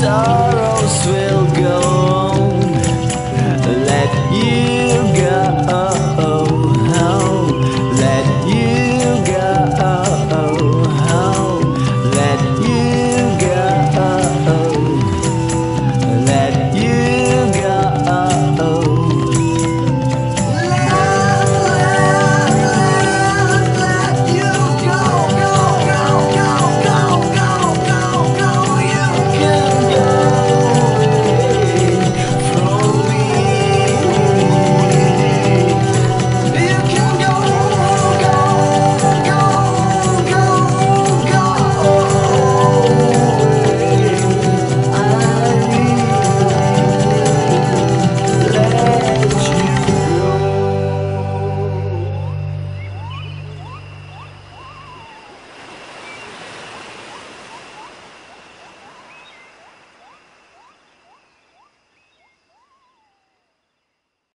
so